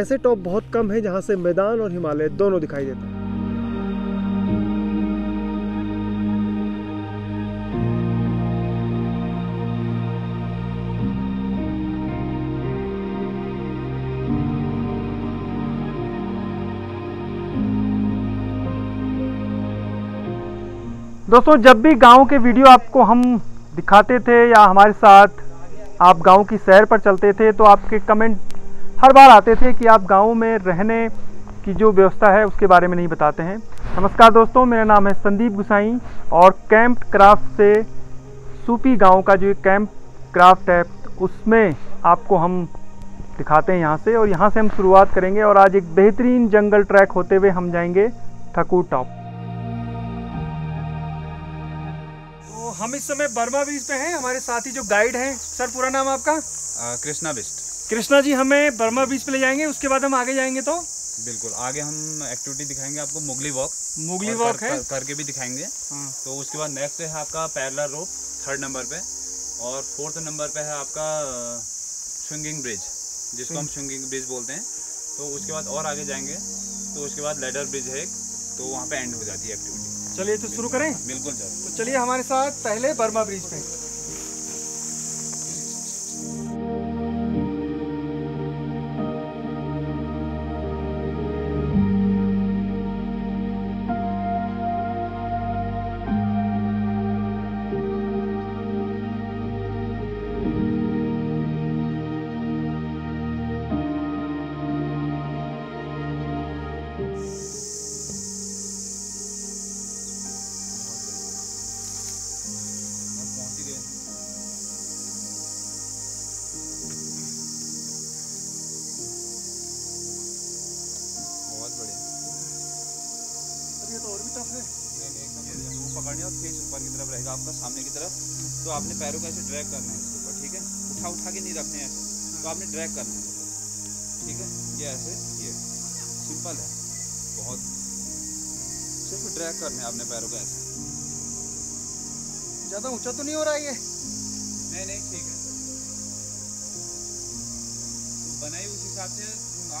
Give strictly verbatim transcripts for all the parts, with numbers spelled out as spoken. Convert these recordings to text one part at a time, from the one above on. ऐसे टॉप बहुत कम हैं जहां से मैदान और हिमालय दोनों दिखाई देते हैं। दोस्तों, जब भी गांव के वीडियो आपको हम दिखाते थे या हमारे साथ आप गांव की सैर पर चलते थे तो आपके कमेंट हर बार आते थे कि आप गांव में रहने की जो व्यवस्था है उसके बारे में नहीं बताते हैं। नमस्कार दोस्तों, मेरा नाम है संदीप गुसाई और कैंप क्राफ्ट से सूपी गांव का जो कैंप क्राफ्ट है उसमें आपको हम दिखाते हैं यहाँ से, और यहाँ से हम शुरुआत करेंगे। और आज एक बेहतरीन जंगल ट्रैक होते हुए हम जाएंगे थकुड़ टॉप। हम इस समय बर्मा ब्रिज पे हैं, हमारे साथ ही जो गाइड हैं। सर, पूरा नाम आपका? कृष्णा बिस्ट। कृष्णा जी हमें बर्मा ब्रिज पे ले जाएंगे, उसके बाद हम आगे जाएंगे तो बिल्कुल आगे हम एक्टिविटी दिखाएंगे आपको। मुगली वॉक मुगली वॉक है, करके भी दिखाएंगे। हाँ। तो उसके बाद नेक्स्ट है आपका पैरेलल रोप थर्ड नंबर पे, और फोर्थ नंबर पे है आपका स्विंगिंग ब्रिज, जिसको हम स्विंगिंग ब्रिज बोलते हैं। तो उसके बाद और आगे जाएंगे तो उसके बाद लेडर ब्रिज है, तो वहाँ पे एंड हो जाती है एक्टिविटी। चलिए तो शुरू करें। बिल्कुल सर, तो चलिए हमारे साथ पहले बर्मा ब्रिज पे। आपका सामने की तरफ, तो आपने पैरों को ऐसे ड्रैग करना है इसके ऊपर, ठीक है? उठा उठा के नहीं रखने ऐसे, तो आपने ड्रैग करना है, ठीक है? ये ऐसे, ये सिंपल है बहुत, सिर्फ ड्रैग करना है आपने पैरों को ऐसे। ज़्यादा ऊंचा तो नहीं हो रहा है ये? नहीं नहीं, ठीक है। बनाई उस हिसाब से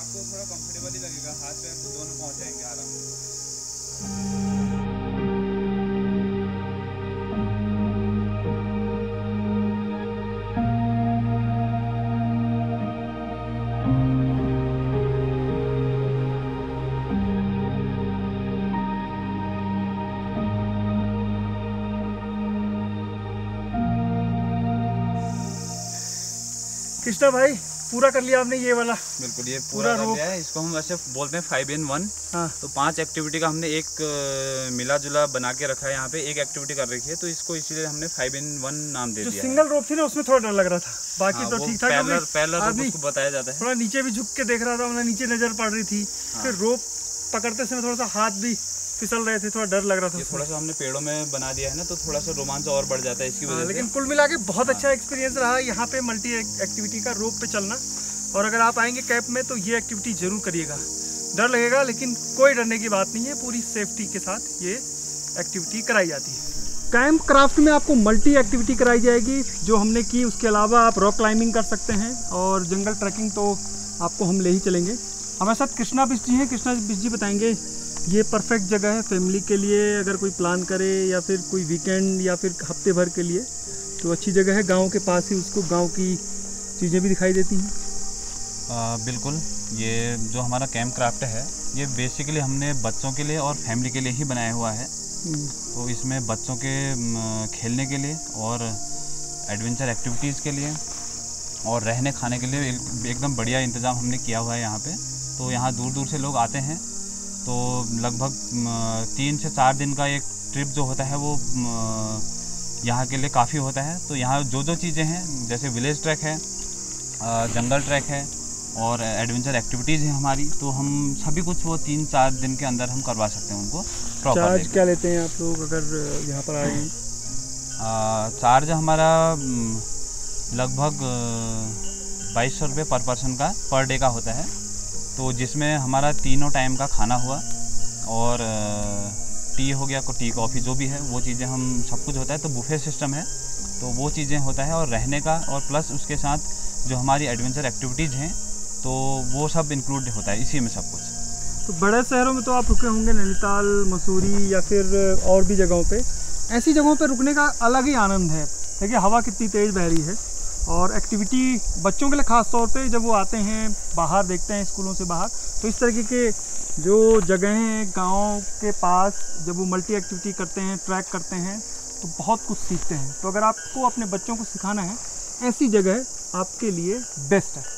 आपको थोड़ा कम्फर्टेबल ही लगेगा, हाथ पैर तो दोनों पहुँच जाएंगे आराम से। कृष्णा भाई, पूरा कर लिया आपने ये वाला? बिल्कुल, ये पूरा, पूरा कर लिया है। इसको हम वैसे बोलते हैं फाइव इन वन। हाँ। तो पांच एक्टिविटी का हमने एक मिला जुला बना के रखा है, यहाँ पे एक एक्टिविटी कर रखी है, तो इसको इसीलिए हमने फाइव इन वन नाम दे दिया। सिंगल रोप थी ना, उसमें थोड़ा डर लग रहा था, बाकी हाँ, तो ठीक था। पैरेलल पैरेलल रोप को बताया जाता है। थोड़ा नीचे भी झुक के देख रहा था, नीचे नजर पड़ रही थी, फिर रोप पकड़ते समय थोड़ा सा हाथ भी फिसल रहे थे, थोड़ा डर लग रहा था। थोड़ा सा हमने पेड़ों में बना दिया है ना, तो थोड़ा सा रोमांच और बढ़ जाता है इसकी वजह से। लेकिन कुल मिला के बहुत अच्छा एक्सपीरियंस रहा यहाँ पे मल्टी एक्टिविटी का रोप पे चलना। और अगर आप आएंगे कैंप में तो ये एक्टिविटी जरूर करिएगा। डर लगेगा लेकिन कोई डरने की बात नहीं है, पूरी सेफ्टी के साथ ये एक्टिविटी कराई जाती है। कैंप क्राफ्ट में आपको मल्टी एक्टिविटी कराई जाएगी जो हमने की, उसके अलावा आप रॉक क्लाइंबिंग कर सकते हैं और जंगल ट्रैकिंग तो आपको हम ले ही चलेंगे। हमारे साथ कृष्णा बिस्ट जी हैं। कृष्णा बिस्ट जी बताएंगे ये परफेक्ट जगह है फैमिली के लिए, अगर कोई प्लान करे या फिर कोई वीकेंड या फिर हफ्ते भर के लिए तो अच्छी जगह है। गांव के पास ही उसको गांव की चीज़ें भी दिखाई देती हैं। आ, बिल्कुल, ये जो हमारा कैंप क्राफ्ट है ये बेसिकली हमने बच्चों के लिए और फैमिली के लिए ही बनाया हुआ है। तो इसमें बच्चों के खेलने के लिए और एडवेंचर एक्टिविटीज़ के लिए और रहने खाने के लिए एकदम बढ़िया इंतज़ाम हमने किया हुआ है यहाँ पर। तो यहाँ दूर दूर से लोग आते हैं, तो लगभग तीन से चार दिन का एक ट्रिप जो होता है वो यहाँ के लिए काफ़ी होता है। तो यहाँ जो जो चीज़ें हैं, जैसे विलेज ट्रैक है, जंगल ट्रैक है और एडवेंचर एक्टिविटीज़ हैं हमारी, तो हम सभी कुछ वो तीन चार दिन के अंदर हम करवा सकते हैं उनको। चार्ज क्या लेते हैं आप लोग अगर यहाँ पर आए? चार्ज हमारा लगभग बाईस सौ रुपये पर पर्सन का पर डे का होता है, तो जिसमें हमारा तीनों टाइम का खाना हुआ और टी हो गया, टी कॉफ़ी जो भी है वो चीज़ें हम सब कुछ होता है। तो बुफे सिस्टम है, तो वो चीज़ें होता है और रहने का, और प्लस उसके साथ जो हमारी एडवेंचर एक्टिविटीज़ हैं तो वो सब इंक्लूड होता है इसी में सब कुछ। तो बड़े शहरों में तो आप रुके होंगे, नैनीताल, मसूरी या फिर और भी जगहों पे, ऐसी जगहों पे रुकने का अलग ही आनंद है। देखिए हवा कितनी तेज़ बह रही है और एक्टिविटी बच्चों के लिए ख़ास तौर पे, जब वो आते हैं बाहर, देखते हैं स्कूलों से बाहर, तो इस तरीके के जो जगह हैं गाँव के पास, जब वो मल्टी एक्टिविटी करते हैं, ट्रैक करते हैं, तो बहुत कुछ सीखते हैं। तो अगर आपको अपने बच्चों को सिखाना है, ऐसी जगह आपके लिए बेस्ट है।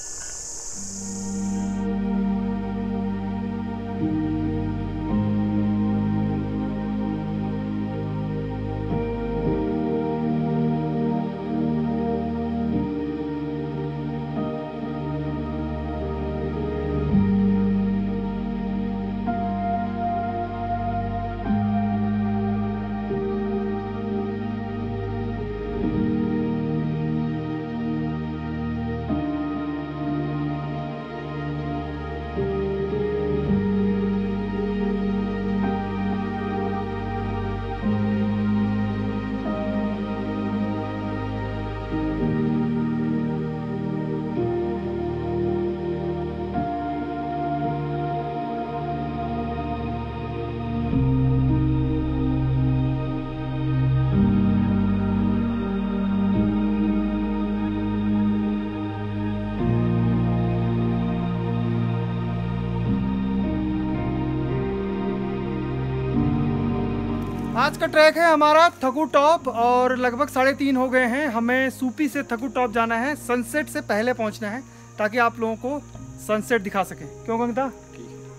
आज का ट्रैक है हमारा थकुड़ टॉप और लगभग साढ़े तीन हो गए हैं। हमें सूपी से थकुड़ टॉप जाना है, सनसेट से पहले पहुंचना है ताकि आप लोगों को सनसेट दिखा सके। क्यों गंगदा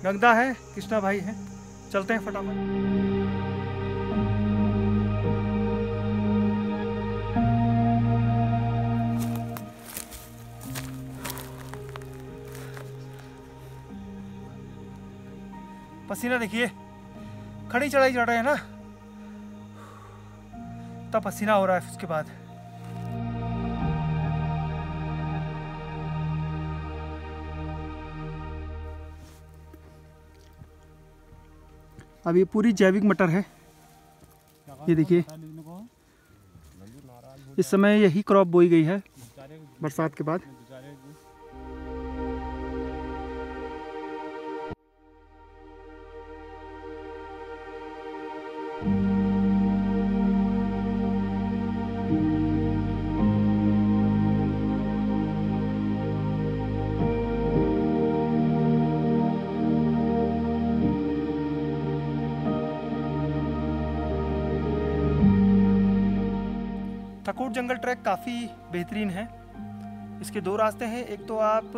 गंगदा है, कृष्णा भाई है, चलते हैं फटाफट। पसीना देखिए, खड़ी चढ़ाई चढ़ रहे हैं ना, तब पसीना हो रहा है। उसके बाद अब ये पूरी जैविक मटर है, ये देखिए इस समय यही क्रॉप बोई गई है बरसात के बाद। थकुड़ जंगल ट्रैक काफ़ी बेहतरीन है। इसके दो रास्ते हैं, एक तो आप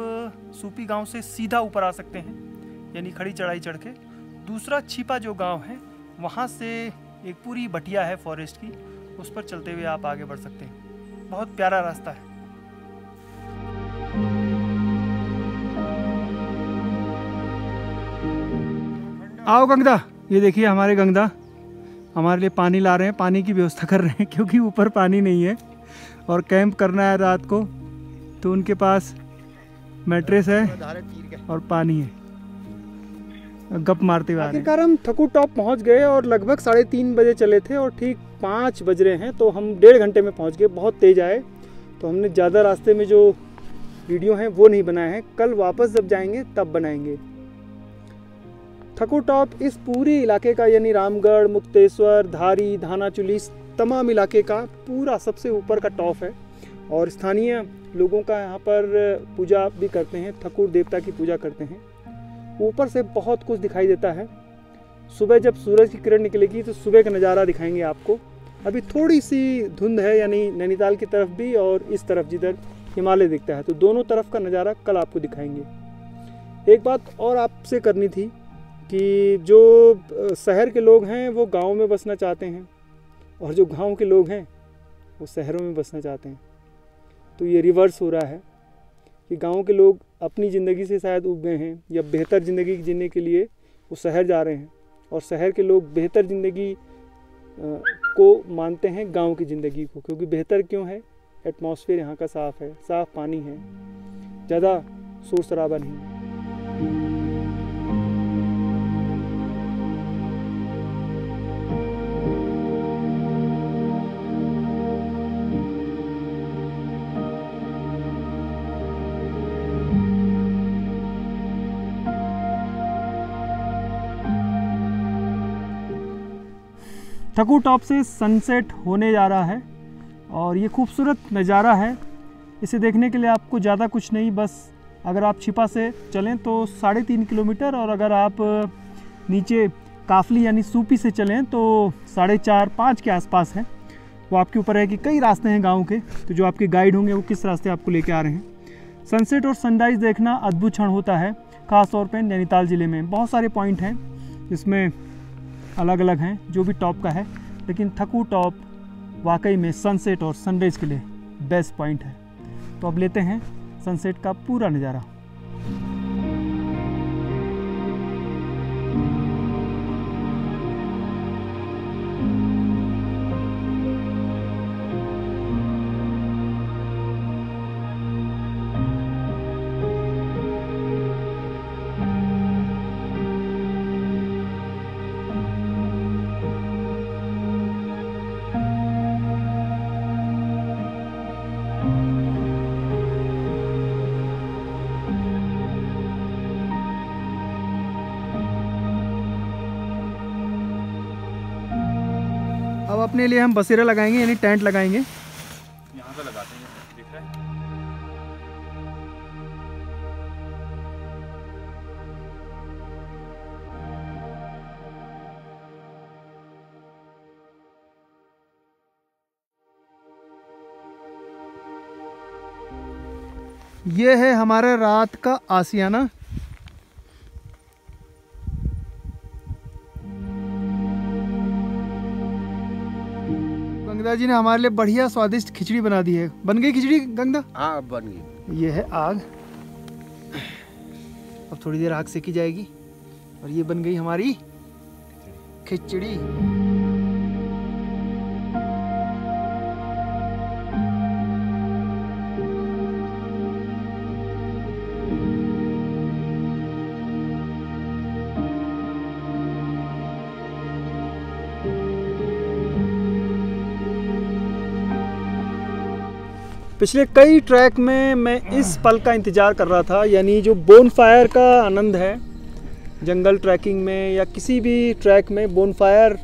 सूपी गांव से सीधा ऊपर आ सकते हैं यानी खड़ी चढ़ाई चढ़ के, दूसरा छिपा जो गांव है वहां से एक पूरी बटिया है फॉरेस्ट की, उस पर चलते हुए आप आगे बढ़ सकते हैं। बहुत प्यारा रास्ता है। आओ गंगदा, ये देखिए हमारे गंगदा हमारे लिए पानी ला रहे हैं, पानी की व्यवस्था कर रहे हैं क्योंकि ऊपर पानी नहीं है और कैंप करना है रात को, तो उनके पास मैट्रेस है और पानी है। गप मारते हुए आखिरकार हम थकुड़ टॉप पहुंच गए और लगभग साढ़े तीन बजे चले थे और ठीक पाँच बज रहे हैं, तो हम डेढ़ घंटे में पहुंच गए। बहुत तेज़ आए तो हमने ज़्यादा रास्ते में जो वीडियो हैं वो नहीं बनाए हैं, कल वापस जब जाएंगे तब बनाएंगे। थकुड़ टॉप इस पूरे इलाके का यानी रामगढ़, मुक्तेश्वर, धारी, धानाचुली, तमाम इलाके का पूरा सबसे ऊपर का टॉप है और स्थानीय लोगों का यहाँ पर पूजा भी करते हैं, थकुड़ देवता की पूजा करते हैं। ऊपर से बहुत कुछ दिखाई देता है, सुबह जब सूरज की किरण निकलेगी तो सुबह का नज़ारा दिखाएंगे आपको। अभी थोड़ी सी धुंध है यानी नैनीताल की तरफ भी और इस तरफ जिधर हिमालय दिखता है, तो दोनों तरफ का नज़ारा कल आपको दिखाएंगे। एक बात और आपसे करनी थी कि जो शहर के लोग हैं वो गांव में बसना चाहते हैं और जो गांव के लोग हैं वो शहरों में बसना चाहते हैं, तो ये रिवर्स हो रहा है कि गांव के लोग अपनी ज़िंदगी से शायद उब गए हैं या बेहतर ज़िंदगी जीने के लिए वो शहर जा रहे हैं और शहर के लोग बेहतर ज़िंदगी को मानते हैं गांव की ज़िंदगी को। क्योंकि बेहतर क्यों है, एटमॉस्फेयर यहाँ का साफ़ है, साफ़ पानी है, ज़्यादा शोर शराबा नहीं है। थकुड़ टॉप से सनसेट होने जा रहा है और ये खूबसूरत नज़ारा है। इसे देखने के लिए आपको ज़्यादा कुछ नहीं, बस अगर आप छिपा से चलें तो साढ़े तीन किलोमीटर और अगर आप नीचे काफली यानी सूपी से चलें तो साढ़े चार पाँच के आसपास है। वो आपके ऊपर है कि कई रास्ते हैं गांव के, तो जो आपके गाइड होंगे वो किस रास्ते आपको लेके आ रहे हैं। सनसेट और सनराइज़ देखना अद्भुत क्षण होता है, ख़ास तौर पे नैनीताल ज़िले में बहुत सारे पॉइंट हैं जिसमें अलग अलग हैं जो भी टॉप का है, लेकिन थकुड़ टॉप वाकई में सनसेट और सनराइज़ के लिए बेस्ट पॉइंट है। तो अब लेते हैं सनसेट का पूरा नज़ारा। अब अपने लिए हम बसेरा लगाएंगे यानी टेंट लगाएंगे। यहाँ से लगाते हैं, दिख रहा है। ये है हमारा रात का आशियाना। गंगा जी ने हमारे लिए बढ़िया स्वादिष्ट खिचड़ी बना दी है। बन गई खिचड़ी गंगा? हाँ बन गई। ये है आग, अब थोड़ी देर आग सेकी जाएगी और ये बन गई हमारी खिचड़ी। पिछले कई ट्रैक में मैं इस पल का इंतज़ार कर रहा था, यानी जो बोनफायर का आनंद है जंगल ट्रैकिंग में या किसी भी ट्रैक में, बोनफायर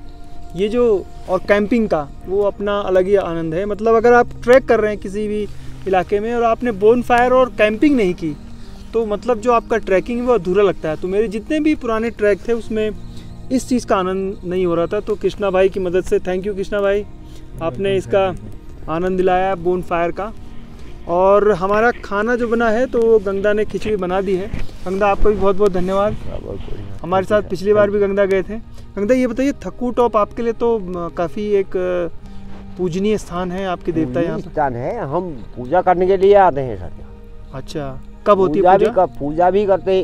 ये जो और कैंपिंग का वो अपना अलग ही आनंद है। मतलब अगर आप ट्रैक कर रहे हैं किसी भी इलाके में और आपने बोनफायर और कैंपिंग नहीं की तो मतलब जो आपका ट्रैकिंग है वो अधूरा लगता है। तो मेरे जितने भी पुराने ट्रैक थे उसमें इस चीज़ का आनंद नहीं हो रहा था। तो कृष्णा भाई की मदद से थैंक यू कृष्णा भाई, आपने इसका आनंद दिलाया बोनफायर का। और हमारा खाना जो बना है तो गंगा ने खिचड़ी बना दी है। गंगा आपको भी बहुत बहुत धन्यवाद, हमारे साथ पिछली बार भी गंगा गए थे। गंगा ये बताइए, थकुड़ टॉप आपके लिए तो काफ़ी एक पूजनीय स्थान है, आपके देवता यहाँ स्थान है, हम पूजा करने के लिए आते हैं सर। अच्छा, कब होती है पूजा? भी पूजा भी करते,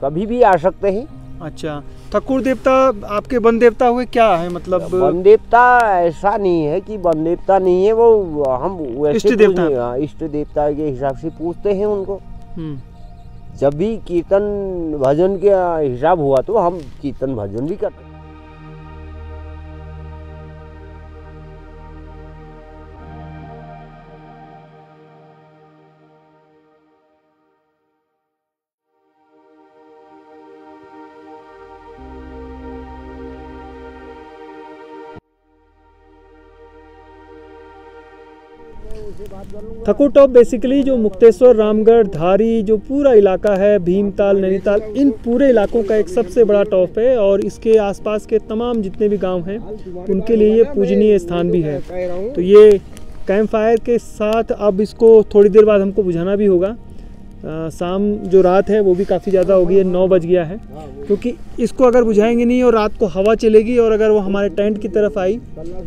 कभी भी आ सकते हैं। अच्छा, थकुड़ देवता आपके वन देवता हुए क्या है? मतलब वन देवता ऐसा नहीं है कि वन देवता नहीं है, वो हम इष्ट देवता इष्ट देवता के हिसाब से पूछते हैं उनको। जब भी कीर्तन भजन के हिसाब हुआ तो हम कीर्तन भजन भी करते हैं। थकुड़ टॉप बेसिकली जो मुक्तेश्वर, रामगढ़, धारी जो पूरा इलाका है, भीमताल, नैनीताल, इन पूरे इलाकों का एक सबसे बड़ा टॉप है और इसके आसपास के तमाम जितने भी गांव हैं उनके लिए ये पूजनीय स्थान भी है। तो ये कैंप फायर के साथ अब इसको थोड़ी देर बाद हमको बुझाना भी होगा। आ, शाम जो रात है वो भी काफ़ी ज़्यादा हो गई है, नौ बज गया है, क्योंकि इसको अगर बुझाएंगे नहीं और रात को हवा चलेगी और अगर वो हमारे टेंट की तरफ आई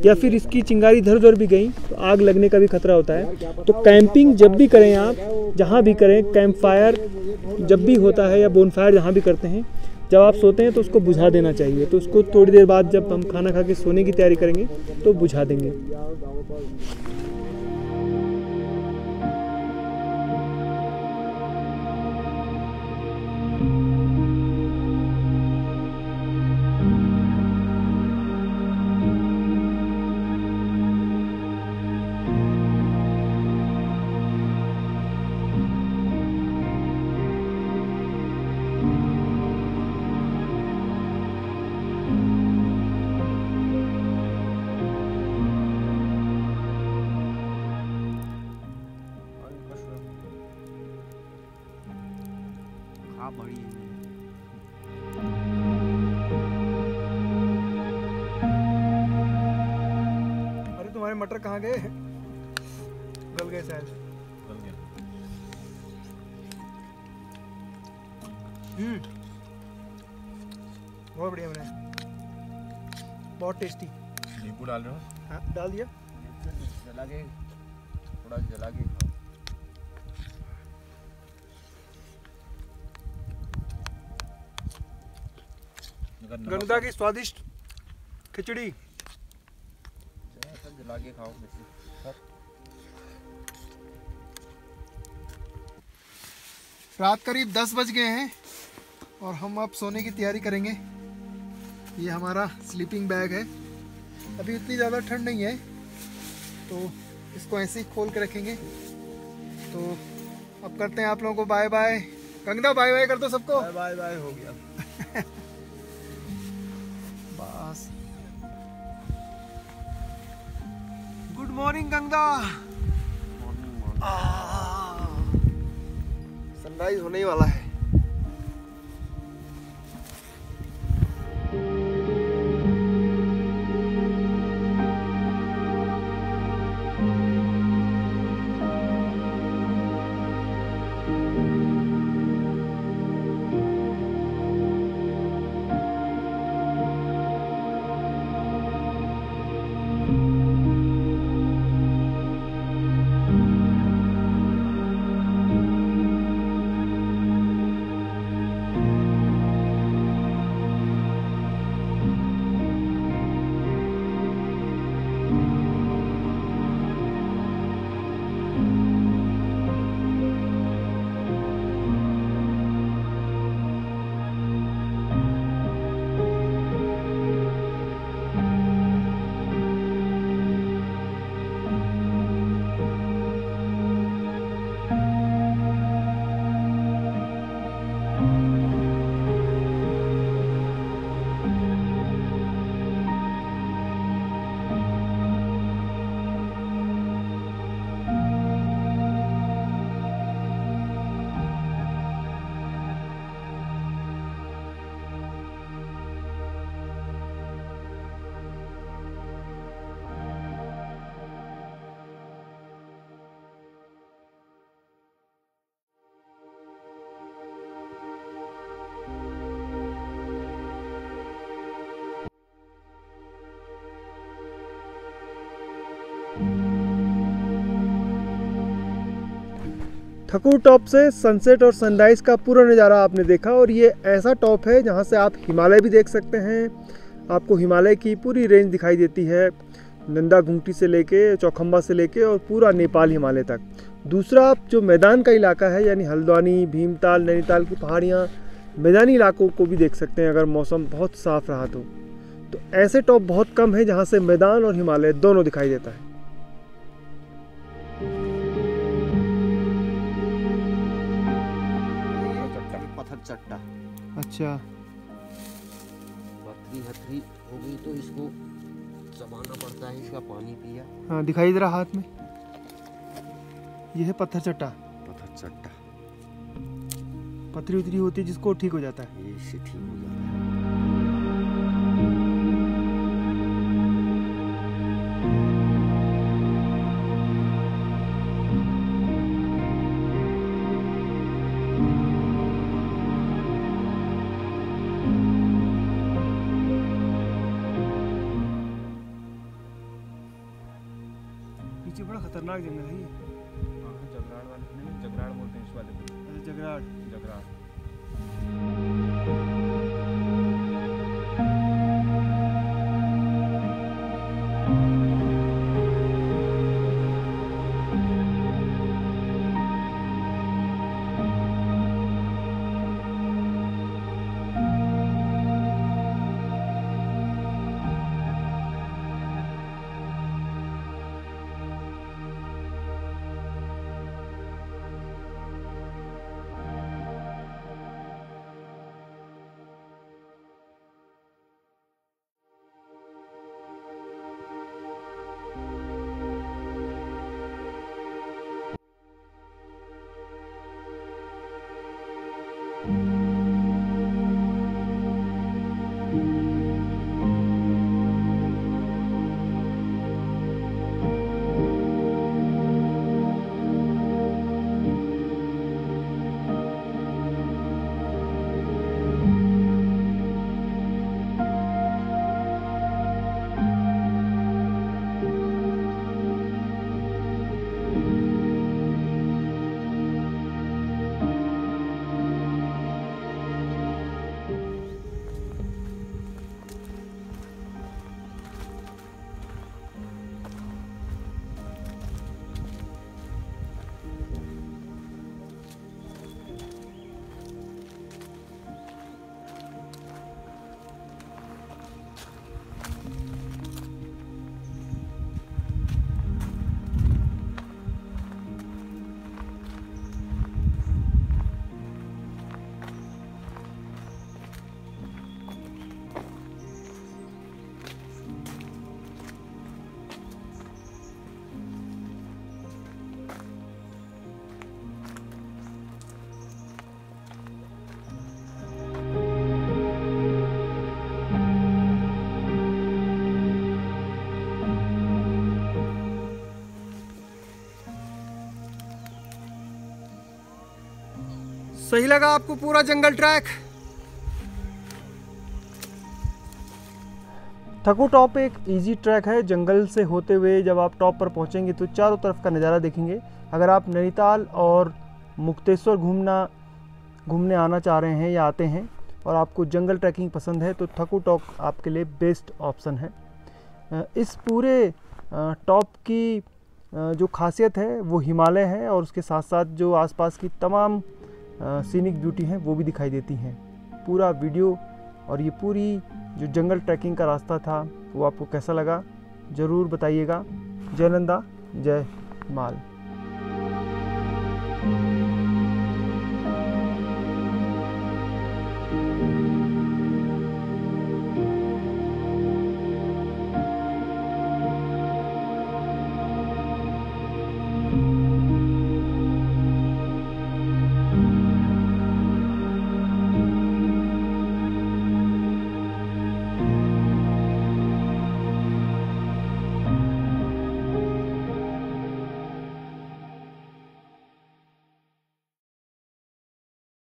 या फिर इसकी चिंगारी इधर उधर भी गई तो आग लगने का भी खतरा होता है। तो कैंपिंग जब भी करें आप, जहाँ भी करें, कैंप फायर जब भी होता है या बोनफायर जहाँ भी करते हैं, जब आप सोते हैं तो उसको बुझा देना चाहिए। तो उसको थोड़ी देर बाद जब हम खाना खा के सोने की तैयारी करेंगे तो बुझा देंगे। आप बढ़िए। अरे तुम्हारे मटर कहाँ गए? गल गए शायद। गल गए। हम्म। बहुत बढ़िया बनाया। बहुत टेस्टी। नींबू डाल रहे हो? हाँ, डाल दिया। जला के, थोड़ा जला के खाओ। गंगा की स्वादिष्ट खिचड़ी सब जला के खाओ। रात करीब दस बज गए हैं और हम अब सोने की तैयारी करेंगे। ये हमारा स्लीपिंग बैग है। अभी उतनी ज़्यादा ठंड नहीं है तो इसको ऐसे ही खोल के रखेंगे। तो अब करते हैं आप लोगों को bye bye. Kangana bye bye कर दो सबको। बाय बाय, बाय हो गया। बस गुड मॉर्निंग कंगना। सनराइज होने ही वाला है। थकुड़ टॉप से सनसेट और सनराइज का पूरा नज़ारा आपने देखा। और ये ऐसा टॉप है जहाँ से आप हिमालय भी देख सकते हैं। आपको हिमालय की पूरी रेंज दिखाई देती है, नंदा घुंटी से लेके चौखम्बा से लेके और पूरा नेपाल हिमालय तक। दूसरा जो मैदान का इलाका है यानी हल्द्वानी, भीमताल, नैनीताल की पहाड़ियाँ, मैदानी इलाकों को भी देख सकते हैं अगर मौसम बहुत साफ रहा तो। तो ऐसे टॉप बहुत कम है जहाँ से मैदान और हिमालय दोनों दिखाई देता है। चट्टा अच्छा बकरी हथरी हो गई तो इसको चबाना पड़ता है, इसका पानी पिया। हाँ, दिखाई दे रहा हाथ में। यह है पत्थर चट्टा। पत्थर चट्टा पथरी उतरी होती है जिसको ठीक हो जाता है, ये इससे ठीक हो जाता है। जगराड़ जंगल है ये। जगराड़ वाले नहीं, जगराड़ बोलते हैं इस वाले को। अच्छा, जगराड़। जगराड़ सही लगा आपको पूरा जंगल ट्रैक? थकुड़ टॉप एक इजी ट्रैक है। जंगल से होते हुए जब आप टॉप पर पहुंचेंगे तो चारों तरफ का नज़ारा देखेंगे। अगर आप नैनीताल और मुक्तेश्वर घूमना घूमने आना चाह रहे हैं या आते हैं और आपको जंगल ट्रैकिंग पसंद है तो थकुड़ टॉप आपके लिए बेस्ट ऑप्शन है। इस पूरे टॉप की जो खासियत है वो हिमालय है और उसके साथ साथ जो आसपास की तमाम सीनिक ब्यूटी हैं वो भी दिखाई देती हैं। पूरा वीडियो और ये पूरी जो जंगल ट्रैकिंग का रास्ता था वो आपको कैसा लगा ज़रूर बताइएगा। जय नंदा, जय माल।